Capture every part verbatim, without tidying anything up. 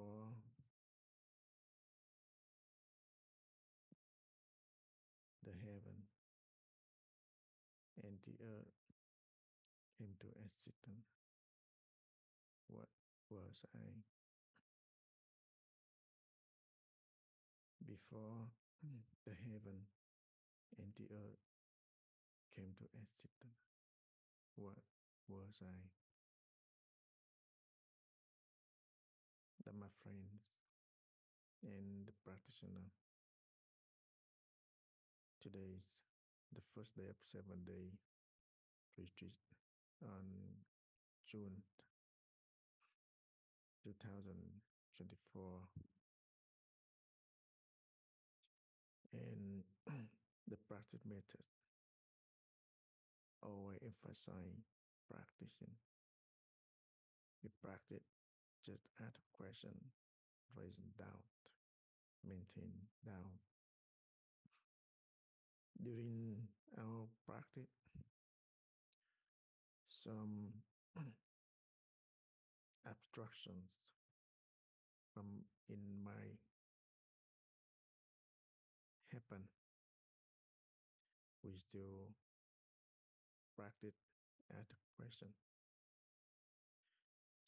Phật. The heaven and the earth came to existence. What was I? Before the heaven and the earth came to existence, what was I? Dhamma friends and the practitioner. Today is the first day of seven-day retreat on June two thousand twenty-four. And the practice method, always emphasize practicing. We practice just out of question, raising doubt, maintain doubt. During our practice, some abstractions from in my happen. We still practice at question.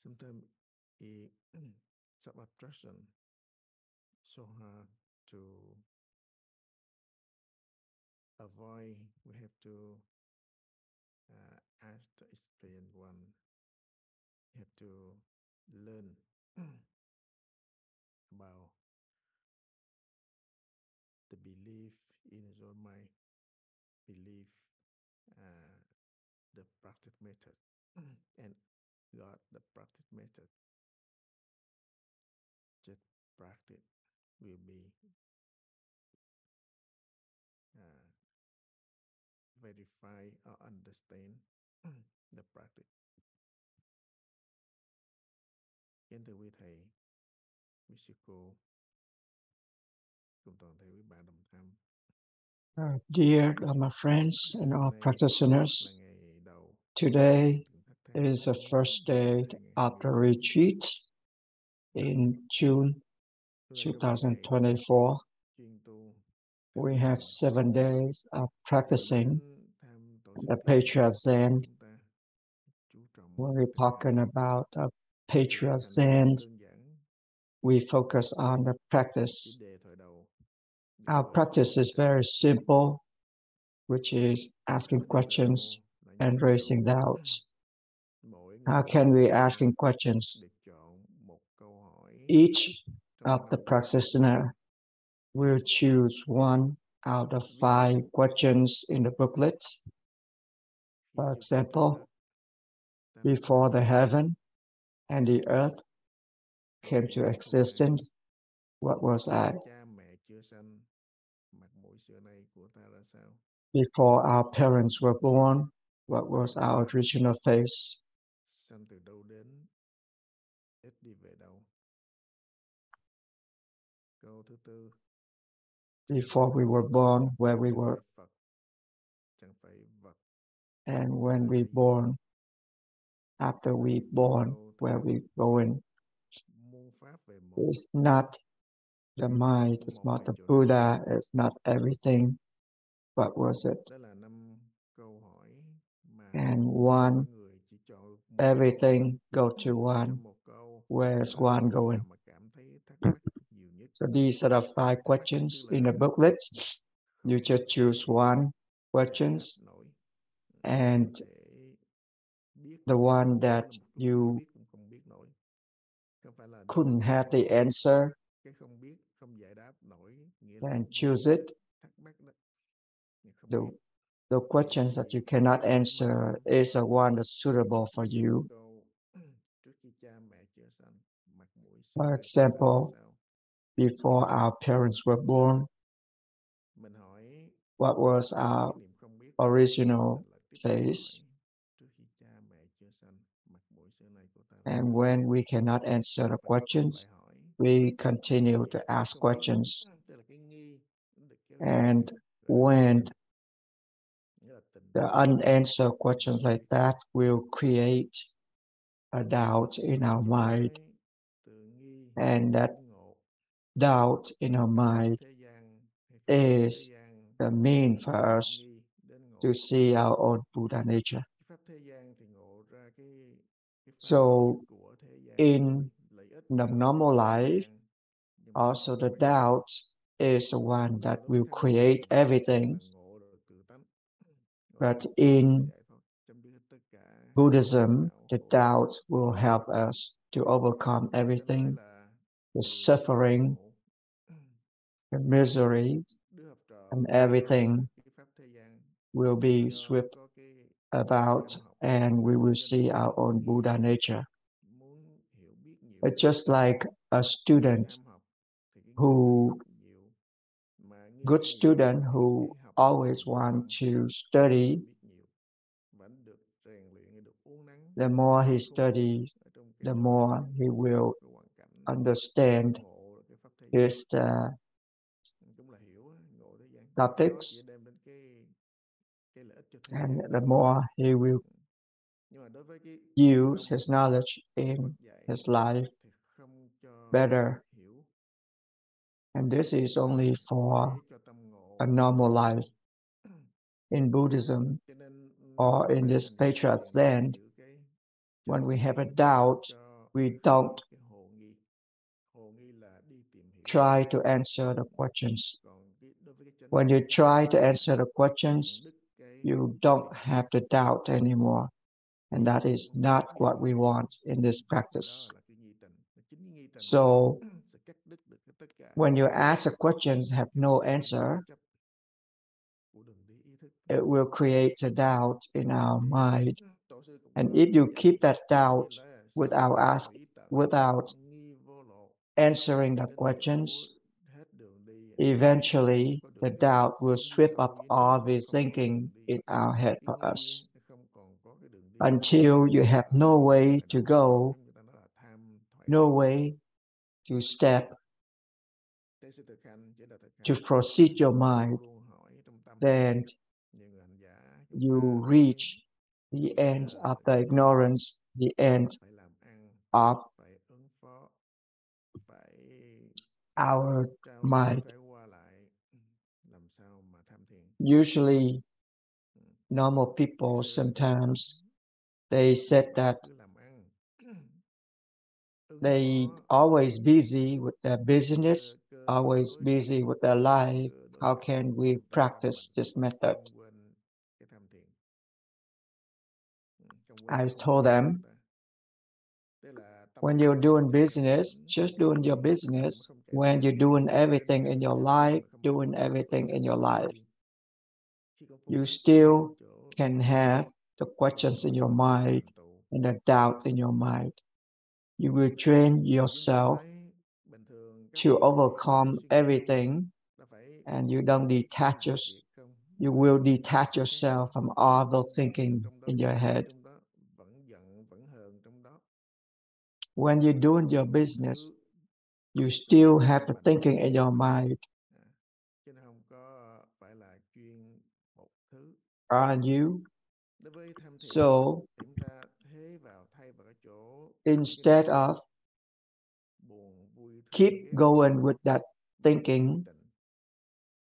Sometimes a sub-abstraction so hard to avoid. We have to uh, ask the explain one. We have to learn about the belief in his own mind, belief, uh, the practice method, and got the practice method. Just practice will be uh, verify or understand the practice. Kính thưa quý thầy, quý sư cô, Uh, dear Dhamma friends and all practitioners, today is the first day after retreat in June two thousand twenty-four. We have seven days of practicing the Patriarch Zen. We're talking about the Patriarch Zen. We focus on the practice. Our practice is very simple, which is asking questions and raising doubts. How can we ask questions? Each of the practitioners will choose one out of five questions in the booklet. For example, before the heaven and the earth came to existence, what was I? Before our parents were born, what was our original face? Before we were born, where we were. And when we born, after we born, where we going. It's not the mind, it's not the Buddha, it's not everything. What was it? And one, everything go to one. Where is one going? So these are the five questions in the booklet. You just choose one questions, and the one that you couldn't have the answer, and choose it. The, the questions that you cannot answer is the one that's suitable for you. For example, before our parents were born, what was our original face? And when we cannot answer the questions, we continue to ask questions. And when the unanswered questions like that will create a doubt in our mind, and that doubt in our mind is the mean for us to see our own Buddha nature. So in the normal life, also the doubt is the one that will create everything. But in Buddhism, the doubt will help us to overcome everything, the suffering, the misery, and everything will be swept about, and we will see our own Buddha nature. It's just like a student who, good student who always wants to study. The more he studies, the more he will understand his uh, topics, and the more he will use his knowledge in his life better. And this is only for a normal life. In Buddhism, or in this Patriarch Zen, when we have a doubt, we don't try to answer the questions. When you try to answer the questions, you don't have the doubt anymore. And that is not what we want in this practice. So when you ask the questions have no answer, it will create a doubt in our mind. And if you keep that doubt without ask, without answering the questions, eventually the doubt will sweep up all the thinking in our head for us, until you have no way to go, no way to step, to proceed your mind, then you reach the end of the ignorance, the end of our mind. Usually, normal people sometimes they said that they always busy with their business, always busy with their life. How can we practice this method? I told them, when you're doing business, just doing your business. When you're doing everything in your life, doing everything in your life, you still can have the questions in your mind and the doubt in your mind. You will train yourself to overcome everything, and you don't detach yourself. You will detach yourself from all the thinking in your head. When you're doing your business, you still have the thinking in your mind. Are you? So, instead of keep going with that thinking,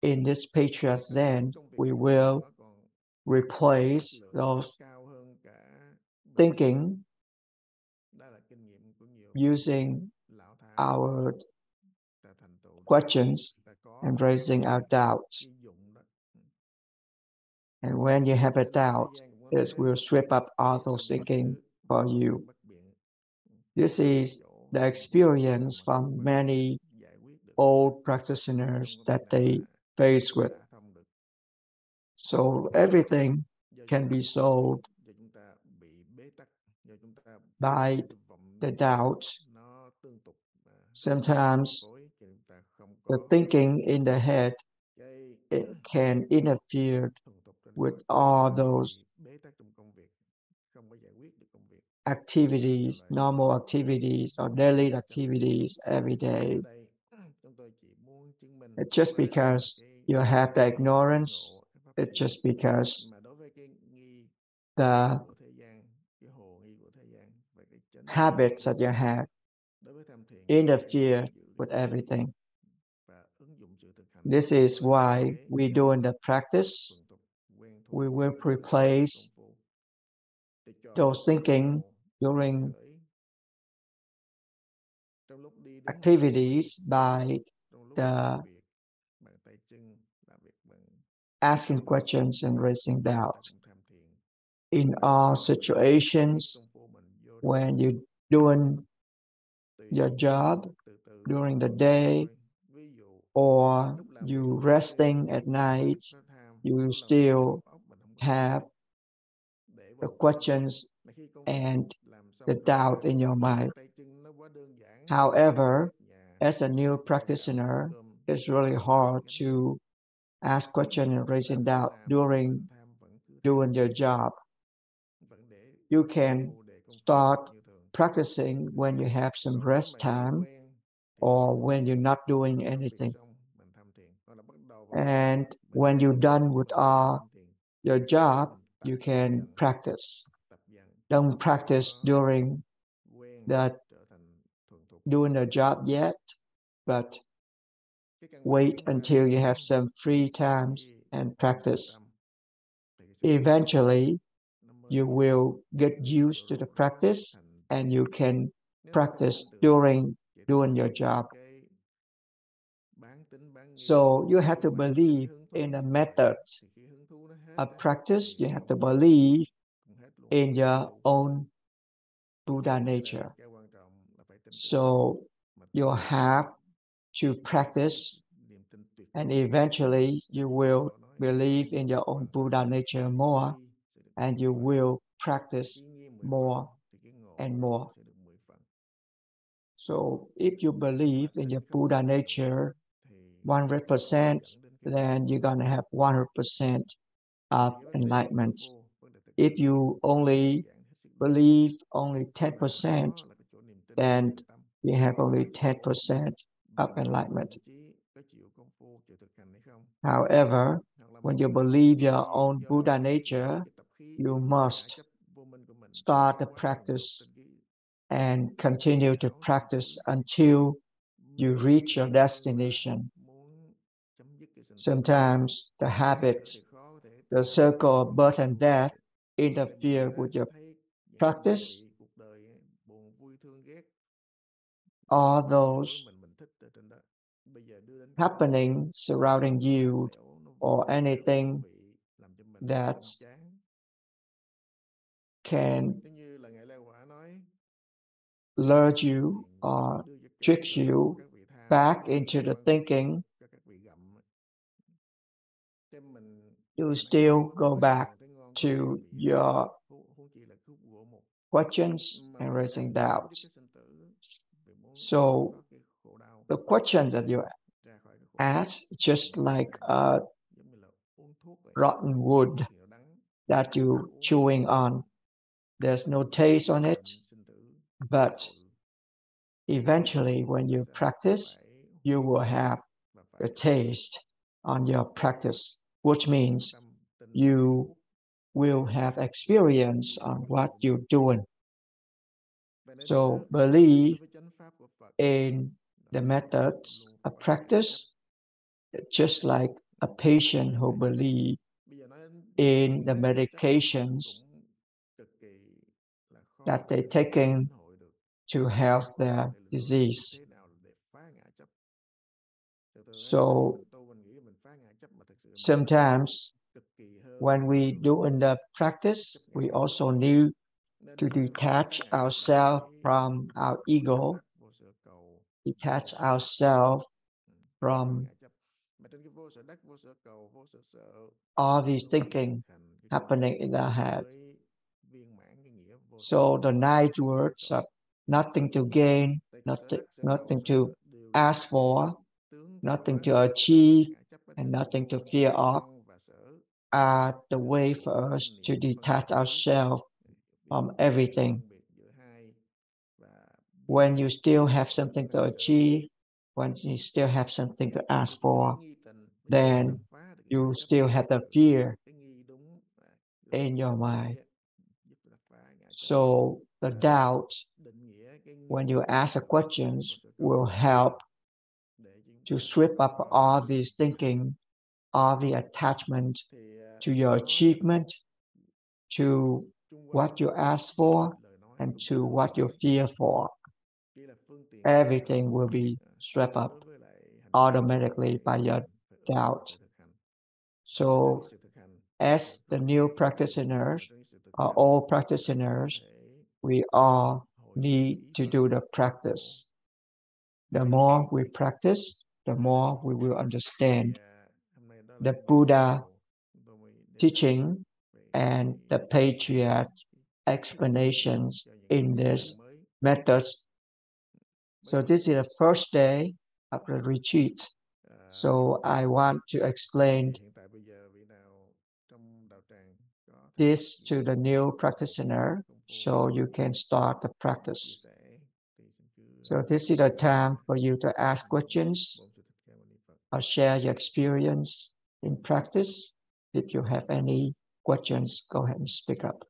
in this Patriarch Zen, we will replace those thinking using our questions and raising our doubts. And when you have a doubt, it will sweep up all those thinking for you. This is the experience from many old practitioners that they face with. So everything can be solved by the doubt. Sometimes the thinking in the head, it can interfere with all those activities, normal activities or daily activities every day. It's just because you have the ignorance, it's just because the habits that you have interfere with everything. This is why we do in the practice, we will replace those thinking during activities by the asking questions and raising doubt. In all situations, when you're doing your job during the day, or you resting at night, you still have the questions and the doubt in your mind. However, as a new practitioner, it's really hard to ask questions and raising doubt during doing your job. You can start practicing when you have some rest time or when you're not doing anything. And when you're done with uh, your job, you can practice. Don't practice during that doing the job yet, but wait until you have some free times and practice. Eventually, you will get used to the practice and you can practice during doing your job. So you have to believe in the method of practice. You have to believe in your own Buddha nature. So you have to practice and eventually you will believe in your own Buddha nature more and you will practice more and more. So if you believe in your Buddha nature one hundred percent, then you're going to have one hundred percent of enlightenment. If you only believe only ten percent, then you have only ten percent of enlightenment. However, when you believe your own Buddha nature, you must start the practice and continue to practice until you reach your destination. Sometimes the habits, the circle of birth and death interfere with your practice. All those happening surrounding you or anything that can lure you or trick you back into the thinking, you still go back to your questions and raising doubt. So the question that you ask, just like a rotten wood that you're chewing on, there's no taste on it, but eventually when you practice, you will have a taste on your practice, which means you will have experience on what you're doing. So believe in the methods of practice, just like a patient who believes in the medications that they're taking to help their disease. So sometimes when we do in the practice, we also need to detach ourselves from our ego, detach ourselves from all these thinking happening in our head. So the nice words are nothing to gain, nothing, nothing to ask for, nothing to achieve, and nothing to fear of are the way for us to detach ourselves from everything. When you still have something to achieve, when you still have something to ask for, then you still have the fear in your mind. So the doubt, when you ask the questions, will help to sweep up all these thinking, all the attachment to your achievement, to what you ask for, and to what you fear for. Everything will be swept up automatically by your doubt. So as the new practitioners or old practitioners, we all need to do the practice. The more we practice, the more we will understand the Buddha teaching and the Patriarch explanations in this methods. So this is the first day of the retreat. So I want to explain this to the new practitioner so you can start the practice. So this is a time for you to ask questions or share your experience in practice. If you have any questions, go ahead and speak up.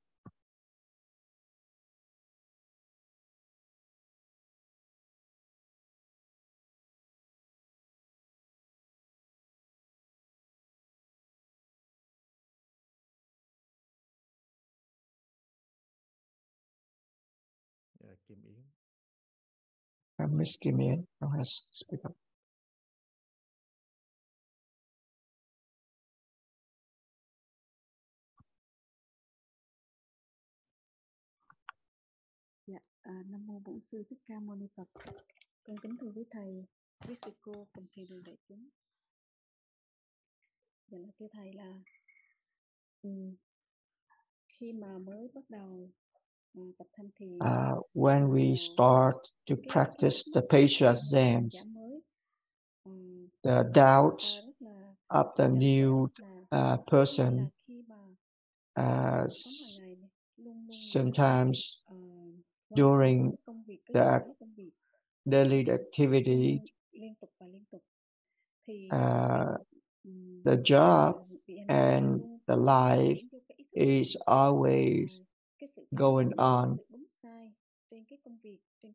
Miss Kim Yen has speak up. Dạ, uh, Nam Mô Bổn Sư Thích Ca Mâu Ni Phật. Con kính thưa quý thầy, quý sư cô cùng thầy đường đại chúng. Dạ, thưa thầy là um, khi mà mới bắt đầu Uh, when we start to practice the Patriarch Zen, the doubts of the new uh, person uh, sometimes during the daily activity, uh, the job and the life is always going on.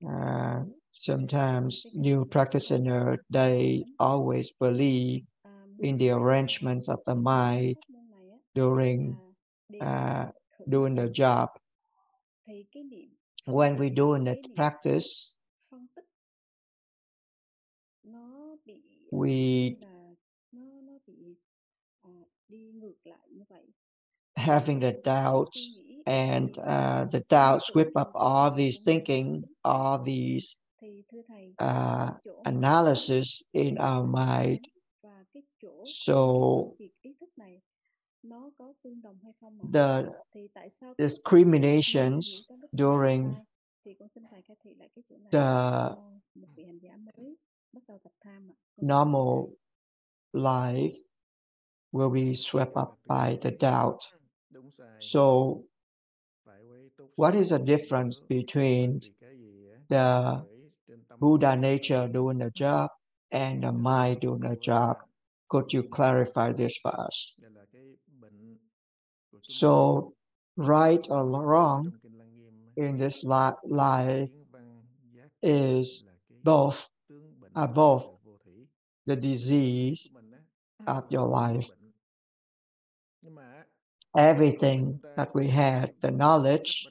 Uh, sometimes new practitioners, they always believe in the arrangement of the mind during uh, doing the job. When we do in the practice, we having the doubts, and uh, the doubts whip up all these thinking, all these uh, analysis in our mind. So the discriminations during the normal life will be swept up by the doubt. So what is the difference between the Buddha nature doing the job and the mind doing the job? Could you clarify this for us? So, right or wrong in this life is both, are both the disease of your life. Everything that we had, the knowledge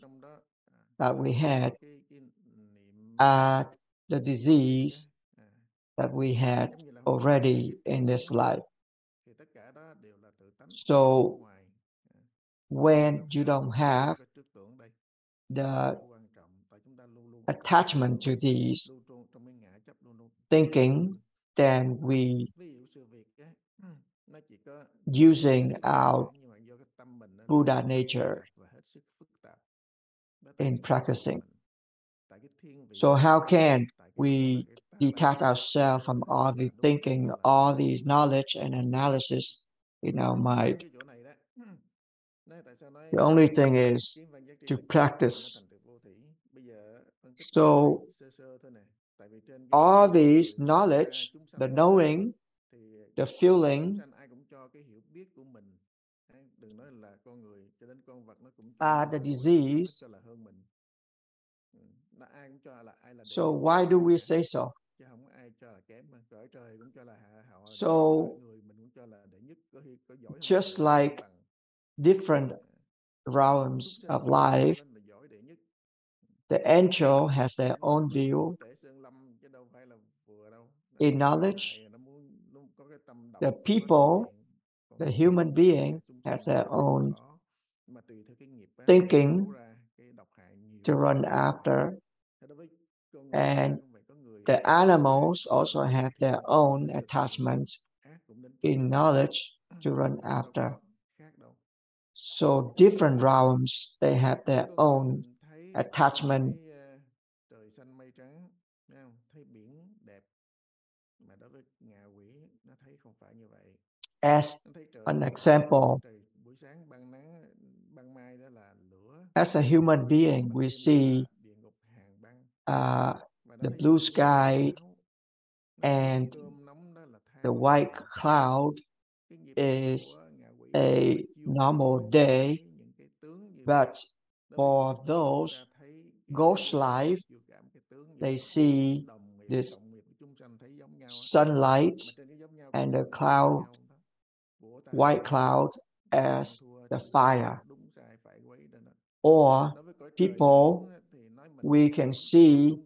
that we had, are the disease that we had already in this life. So when you don't have the attachment to these thinking, then we using our Buddha nature in practicing. So how can we detach ourselves from all the thinking, all these knowledge and analysis in our mind? The only thing is to practice. So all these knowledge, the knowing, the feeling, are the disease. So why do we say so? So just like different realms of life, the angel has their own view in knowledge. The people, the human being, has their own thinking to run after, and the animals also have their own attachments in knowledge to run after. So different realms, they have their own attachment. As an example, as a human being, we see uh, the blue sky and the white cloud is a normal day, but for those ghost life, they see this sunlight and the cloud, white cloud, as the fire. Or people, we can see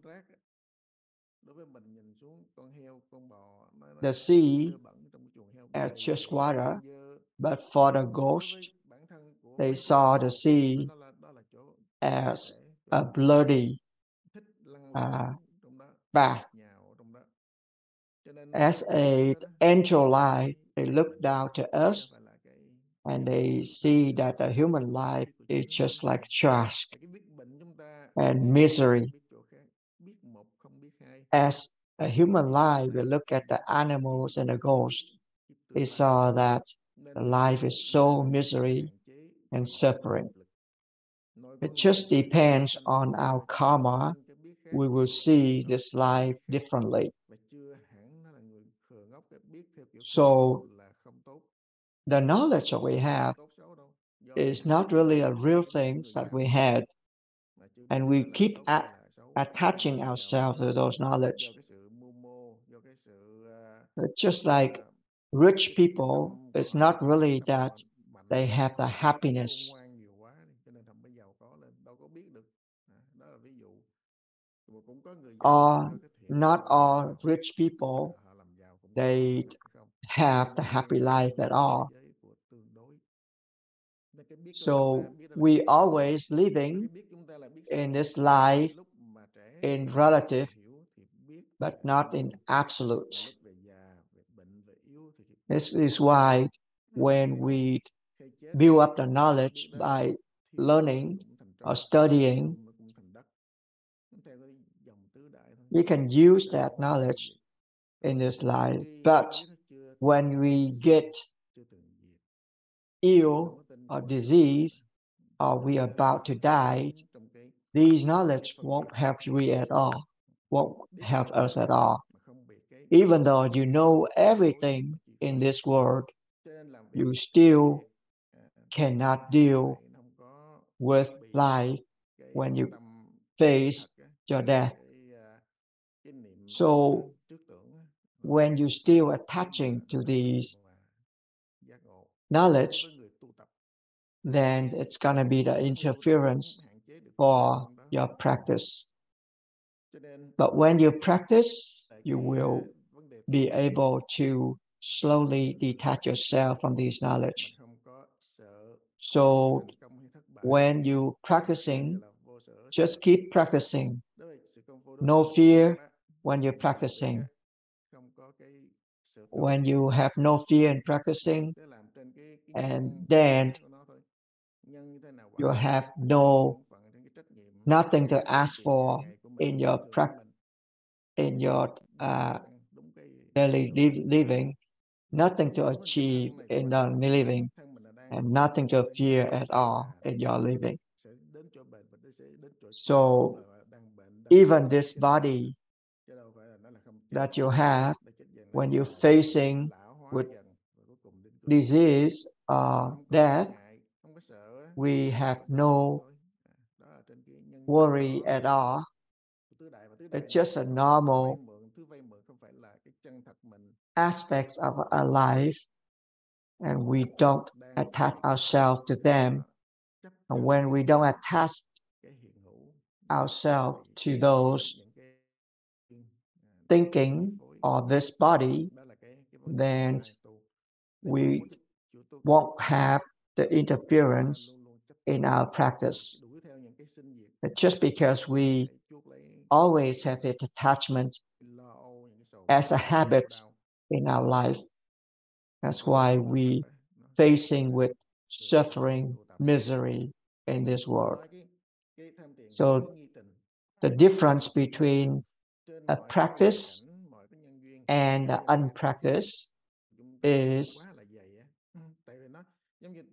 the sea as just water, but for the ghost, they saw the sea as a bloody uh, bath. As an angel life, they look down to us and they see that the human life is just like trash and misery. As a human life, we look at the animals and the ghosts. They saw that the life is so misery and suffering. It just depends on our karma. We will see this life differently. So the knowledge that we have is not really a real thing that we had, and we keep at attaching ourselves to those knowledge. But just like rich people, it's not really that they have the happiness. Or not all rich people, they have the happy life at all. So we always living in this life in relative, but not in absolute. This is why when we build up the knowledge by learning or studying, we can use that knowledge in this life. But when we get ill or disease, or we are about to die, these knowledge won't help you at all, won't help us at all. Even though you know everything in this world, you still cannot deal with life when you face your death. So when you're still attaching to these knowledge, then it's going to be the interference for your practice. But when you practice, you will be able to slowly detach yourself from these knowledge. So when you're practicing, just keep practicing. No fear when you're practicing. When you have no fear in practicing, and then you have no nothing to ask for in your practice, in your uh, daily living, nothing to achieve in your living, and nothing to fear at all in your living. So even this body that you have, when you're facing with disease or death, we have no worry at all. It's just a normal aspects of our life, and we don't attach ourselves to them. And when we don't attach ourselves to those thinking or this body, then we won't have the interference in our practice. But just because we always have the attachment as a habit in our life, that's why we facing with suffering, misery in this world. So the difference between a practice and unpractice is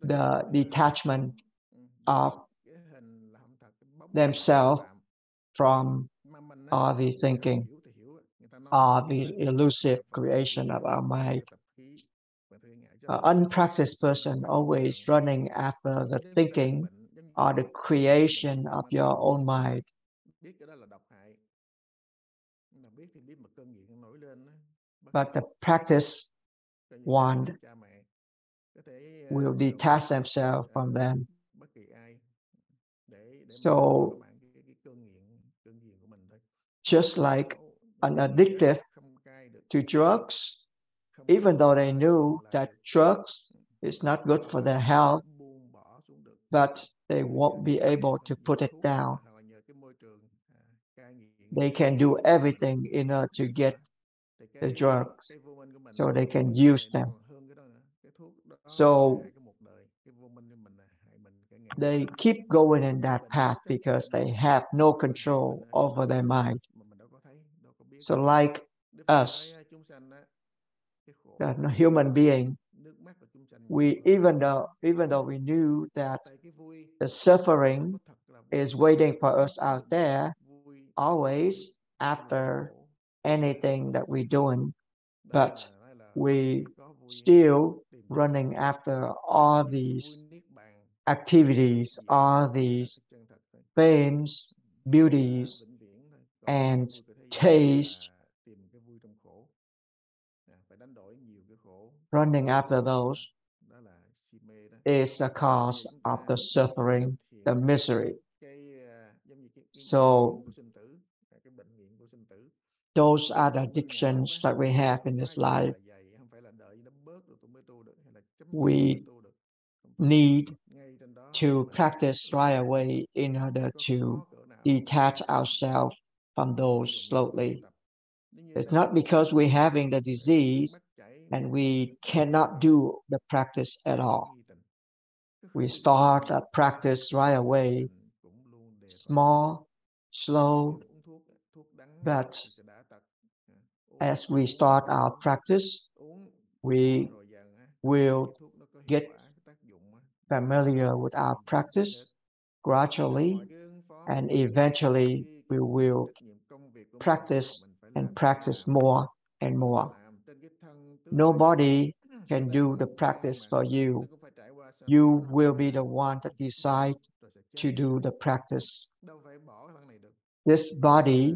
the detachment of themselves from all the thinking, all the elusive creation of our mind. An unpracticed person always running after the thinking or the creation of your own mind. But the practice one will detach themselves from them. So just like an addictive to drugs, even though they knew that drugs is not good for their health, but they won't be able to put it down. They can do everything in order to get the drugs, so they can use them. So they keep going in that path because they have no control over their mind. So like us, the human being, we even though even though we knew that the suffering is waiting for us out there, always after anything that we're doing, but we still running after all these activities, all these fames, beauties, and taste, running after those is the cause of the suffering, the misery. So those are the addictions that we have in this life. We need to practice right away in order to detach ourselves from those slowly. It's not because we're having the disease and we cannot do the practice at all. We start a practice right away, small, slow, but as we start our practice, we will get familiar with our practice gradually, and eventually we will practice and practice more and more. Nobody can do the practice for you. You will be the one that decides to do the practice. This body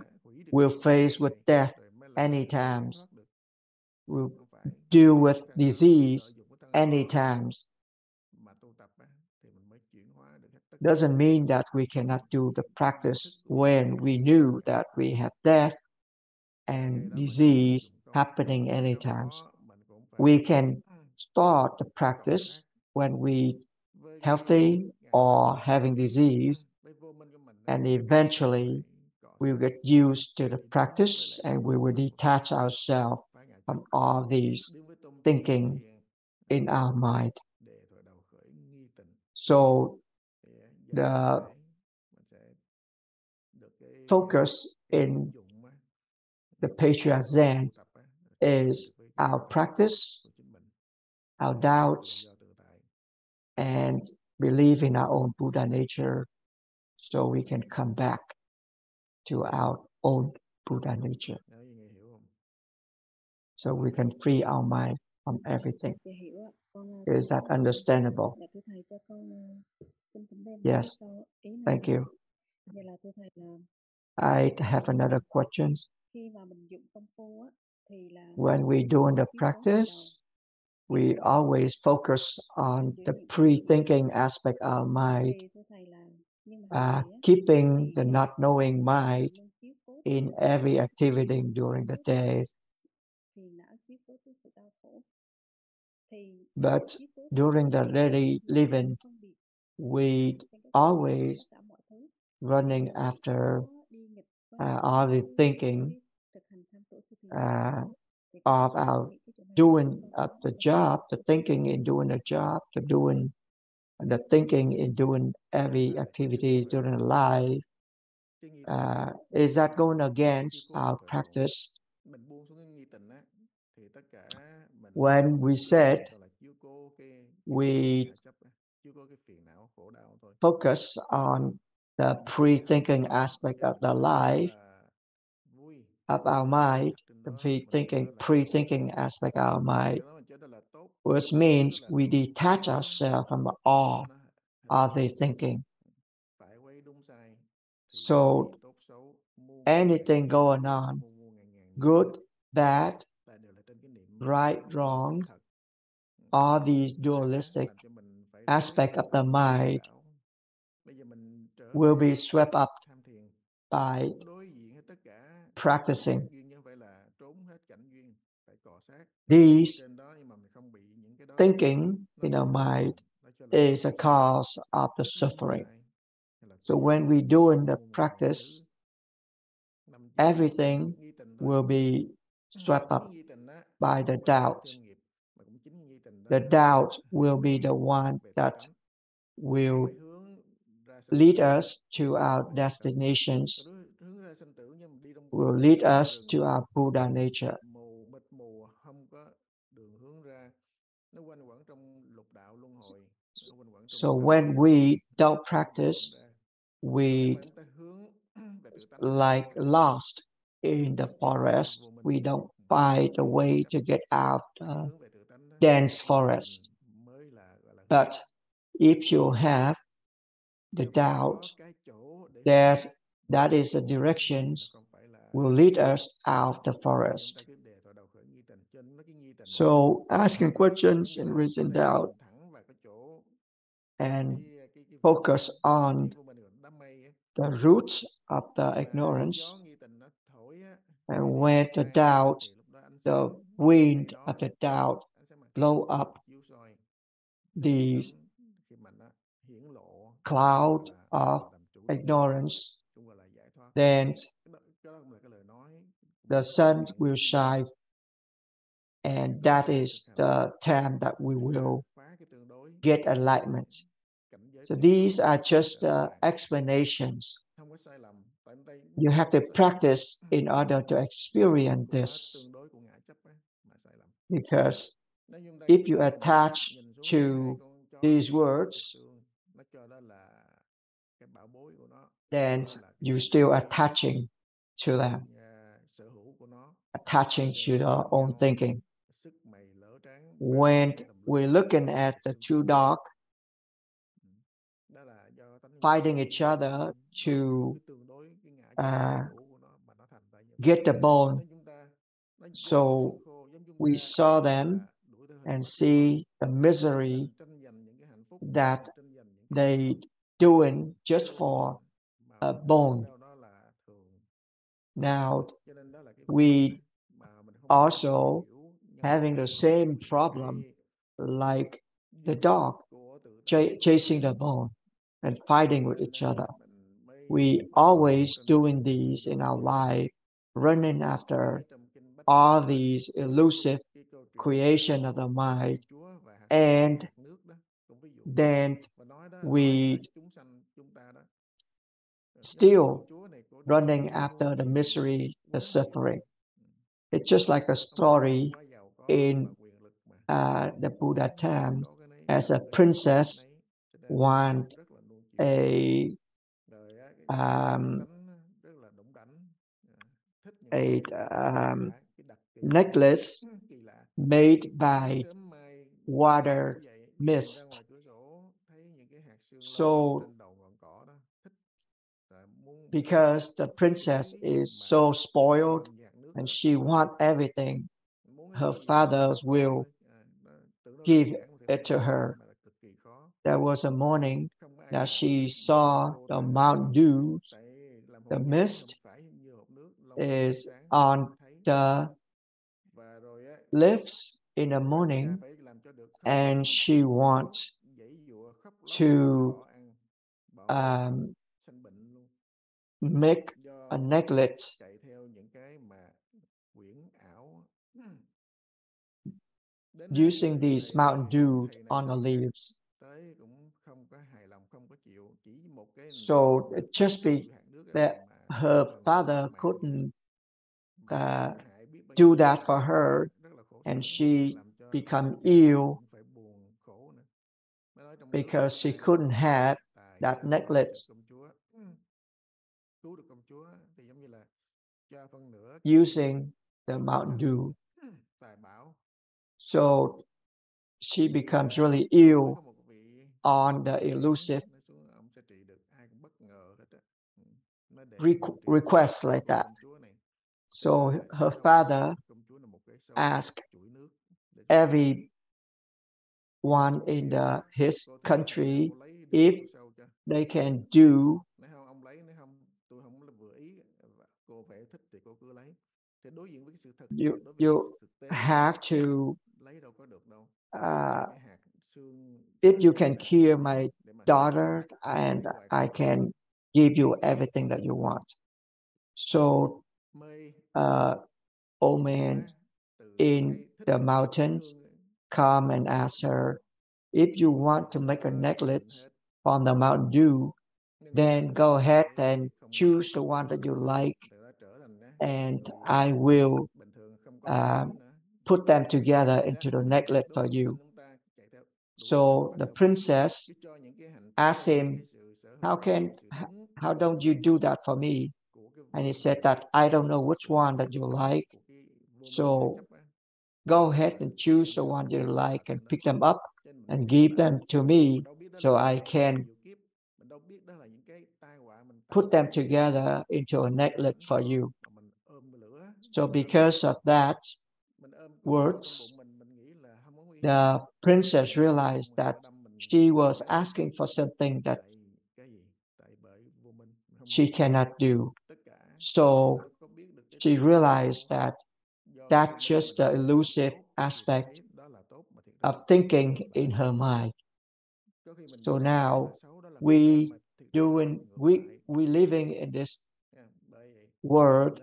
will face with death anytime, will deal with disease anytime. Doesn't mean that we cannot do the practice when we knew that we have death and disease happening anytime. We can start the practice when we healthy or having disease, and eventually we will get used to the practice and we will detach ourselves from all these thinking in our mind. So the focus in the Patriarch Zen is our practice, our doubts, and believe in our own Buddha nature, so we can come back to our own Buddha nature, so we can free our mind from everything. Is that understandable? Yes, thank you. I have another question. When we doing the practice, we always focus on the pre-thinking aspect of mind, uh, keeping the not knowing mind in every activity during the day. But during the daily living, we always running after uh, all the thinking uh, of our doing of the job, the thinking in doing the job, the doing the thinking in doing every activity during life. Uh, is that going against our practice? When we said we focus on the pre-thinking aspect of the life, of our mind, the pre-thinking, pre-thinking aspect of our mind, which means we detach ourselves from all of the thinking. So anything going on, good, bad, right, wrong, all these dualistic aspects of the mind will be swept up by practicing these thinking in our mind is a cause of the suffering. So when we do in the practice, everything will be swept up by the doubt. The doubt will be the one that will lead us to our destinations, will lead us to our Buddha nature. So when we don't practice, we like lost in the forest. We don't find a way to get out of the dense forest. But if you have the doubt, there's, that is the directions will lead us out of the forest. So asking questions and raising doubt and focus on the roots of the ignorance, and when the doubt, the wind of the doubt blow up the cloud of ignorance, then the sun will shine, and that is the time that we will get enlightenment. So these are just uh, explanations. You have to practice in order to experience this. Because if you attach to these words, then you're still attaching to them, attaching to your own thinking. When we're looking at the two dogs fighting each other to uh, get the bone, so we saw them and see the misery that they doing just for a bone. Now we also having the same problem like the dog ch- chasing the bone and fighting with each other. We always doing these in our life, running after all these elusive creation of the mind, and then we still running after the misery, the suffering. It's just like a story in uh, the Buddha time, as a princess want a um, a um, necklace made by water mist. So because the princess is so spoiled and she wants everything her father's will give it to her. There was a morning that she saw the Mount Dew, the mist is on the lips in the morning, and she wants to um, make a necklet using these Mountain Dew on the leaves. So just be that her father couldn't uh, do that for her, and she became ill because she couldn't have that necklace. Using the Mountain Dew. So she becomes really ill on the elusive requ request like that. So her father asked everyone in the, his country if they can do You, you have to, uh, if you can cure my daughter, and I can give you everything that you want. So, uh, old man in the mountains come and ask her, if you want to make a necklace from the Mountain Dew, then go ahead and choose the one that you like, and I will uh, put them together into the necklet for you. So the princess asked him, how can, how don't you do that for me? And he said that, I don't know which one that you like, so go ahead and choose the one you like and pick them up and give them to me so I can put them together into a necklet for you. So because of that words, the princess realized that she was asking for something that she cannot do. So she realized that that's just the elusive aspect of thinking in her mind. So now we doing, we, we living in this world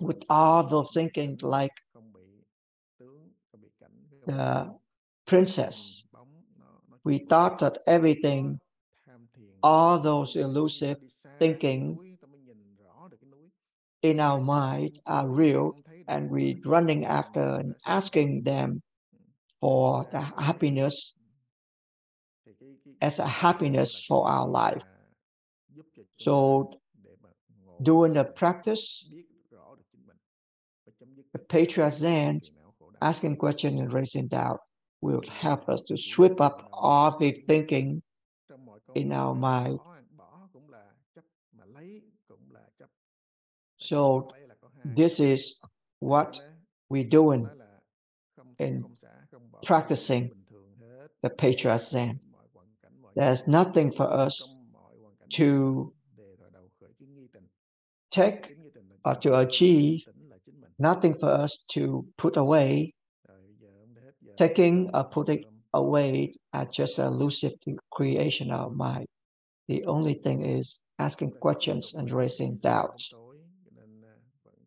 with all the thinking like the princess. We thought that everything, all those elusive thinking in our mind are real, and we're running after and asking them for the happiness as a happiness for our life. So during the practice, the Patriarch Zen, asking questions and raising doubt, will help us to sweep up all the thinking in our mind. So this is what we're doing in practicing the Patriarch Zen. There's nothing for us to take or to achieve, nothing for us to put away. Taking or putting away are just an elusive creation of mind. The only thing is asking questions and raising doubts.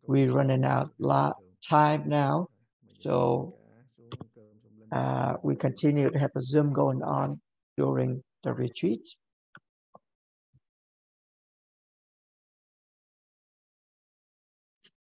We're running out of time now, so uh, we continue to have a Zoom going on during the retreat.